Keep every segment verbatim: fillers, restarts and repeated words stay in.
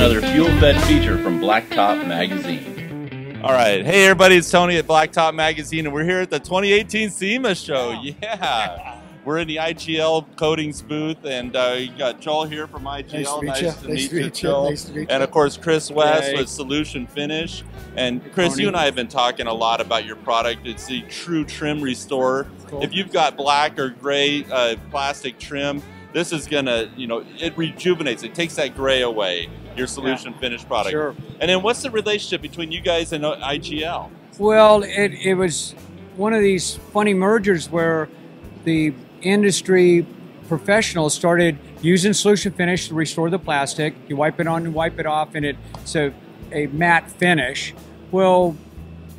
another fuel-fed feature from Blacktop Magazine. All right. Hey, everybody. It's Tony at Blacktop Magazine, and we're here at the twenty eighteen SEMA Show. Wow. Yeah. We're in the I G L Coatings booth, and uh, you got Joel here from I G L. Nice to meet you, Joel. And of course, Chris West with Solution Finish. And Chris, you and I have been talking a lot about your product. It's the True Trim Restorer. Cool. If you've got black or gray uh, plastic trim, this is gonna, you know, it rejuvenates. It takes that gray away. Your Solution yeah. Finish product. Sure. And then, what's the relationship between you guys and I G L? Well, it it was one of these funny mergers where the industry professionals started using Solution Finish to restore the plastic. You wipe it on and wipe it off, and it's a, a matte finish. Well,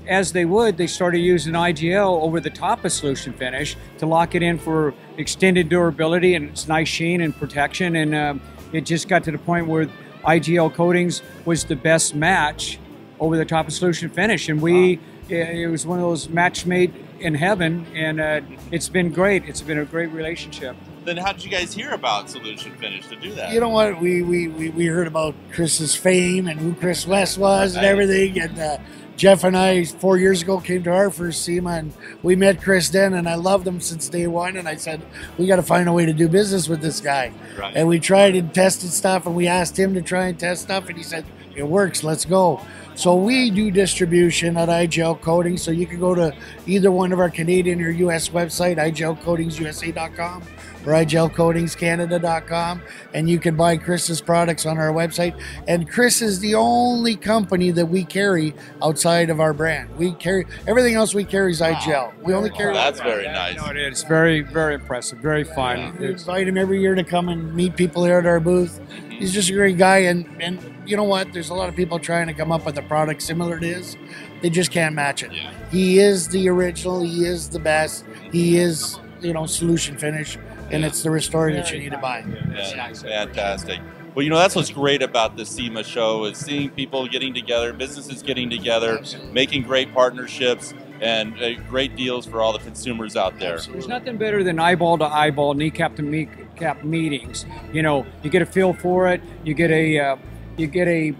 as they would, they started using I G L over the top of Solution Finish to lock it in for extended durability and its nice sheen and protection. And um, it just got to the point where I G L Coatings was the best match over the top of Solution Finish. And we, wow. it, it was one of those match made in heaven, and uh, it's been great. It's been a great relationship. Then how did you guys hear about Solution Finish to do that? You know what, we we, we, we heard about Chris's fame and who Chris West was and everything, and uh, Jeff and I four years ago came to our first SEMA, and we met Chris then, and I loved him since day one, and I said, we got to find a way to do business with this guy. Right. And we tried and tested stuff, and we asked him to try and test stuff, and he said, it works, let's go. So we do distribution at I G L Coatings, so you can go to either one of our Canadian or U S website, I G L Coatings U S A dot com or I G L Coatings Canada dot com, and you can buy Chris's products on our website. And Chris is the only company that we carry outside of our brand. We carry everything else. We carry is I G L. We only carry. Oh, that's very nice. No, it is very, very impressive. Very fun. Yeah, we invite him every year to come and meet people here at our booth. He's just a great guy, and and you know what? There's a lot of people trying to come up with a product similar to his. They just can't match it. Yeah. He is the original. He is the best. He is, you know, Solution Finish, and yeah. it's the restorer that you need to buy. Yeah, yeah. Fantastic. Well, you know, that's what's great about the SEMA Show is seeing people getting together, businesses getting together, Absolutely. Making great partnerships, and uh, great deals for all the consumers out there. Absolutely. There's nothing better than eyeball to eyeball, kneecap to kneecap meetings. You know, you get a feel for it. You get a uh, you get a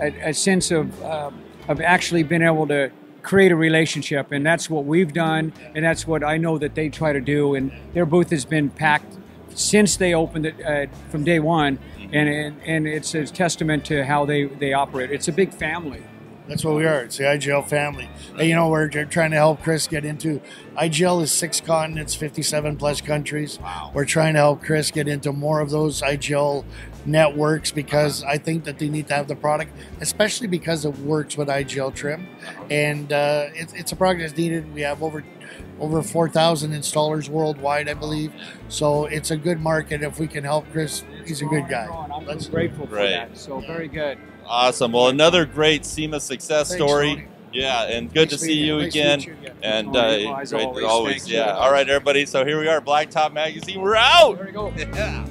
a, a sense of uh, of actually being able to create a relationship, and that's what we've done, and that's what I know that they try to do. And their booth has been packed since they opened it uh, from day one, and, and and it's a testament to how they they operate. It's a big family. That's what we are. It's the I G L family. And, you know, we're trying to help Chris get into I G L is six continents, fifty-seven plus countries. Wow. We're trying to help Chris get into more of those I G L networks because I think that they need to have the product, especially because it works with I G L trim. And uh, it, it's a product that's needed. We have over over four thousand installers worldwide, I believe. So it's a good market if we can help Chris. He's a good guy. I'm That's grateful great. For that. So yeah. very good. Awesome. Well, another great SEMA success Thanks, story. Tony. Yeah, and good nice to see you, nice again. you again. And Tony, uh, great always. always. Yeah. All right, everybody. So here we are, Blacktop Magazine. We're out. There we go. Yeah.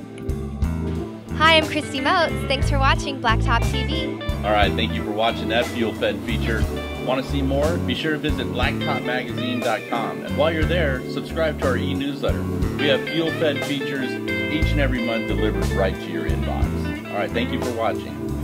Hi, I'm Christy Motes. Thanks for watching Blacktop T V. All right, thank you for watching that fuel-fed feature. Want to see more? Be sure to visit blacktop magazine dot com. And while you're there, subscribe to our e-newsletter. We have fuel-fed features each and every month delivered right to your inbox. All right, thank you for watching.